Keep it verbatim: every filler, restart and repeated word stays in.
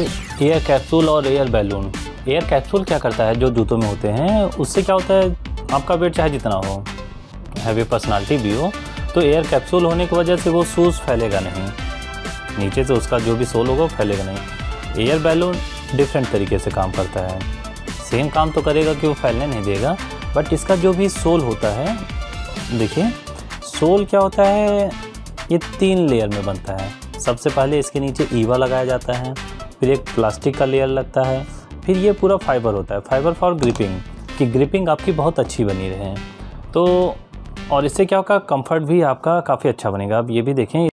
Air capsule और air balloon. Air capsule क्या करता है, जो जूतों में होते हैं, उससे क्या होता है, आपका वेट चाहे जितना हो, हैवी पर्सनालिटी भी हो, तो एयर कैप्सूल होने की वजह से वो शूज़ फैलेगा नहीं, नीचे से उसका जो भी सोल होगा वो फैलेगा नहीं। एयर बैलून डिफरेंट तरीके से काम करता है, सेम काम तो करेगा कि वो फैलने नहीं देगा, बट इसका जो भी सोल होता है, देखिए सोल क्या होता है, ये तीन लेयर में बनता है। सबसे पहले इसके नीचे ईवा लगाया जाता है, फिर एक प्लास्टिक का लेयर लगता है, फिर ये पूरा फाइबर होता है, फाइबर फॉर ग्रिपिंग, कि ग्रिपिंग आपकी बहुत अच्छी बनी रहे। तो और इससे क्या होगा, कंफर्ट भी आपका काफ़ी अच्छा बनेगा। आप ये भी देखें।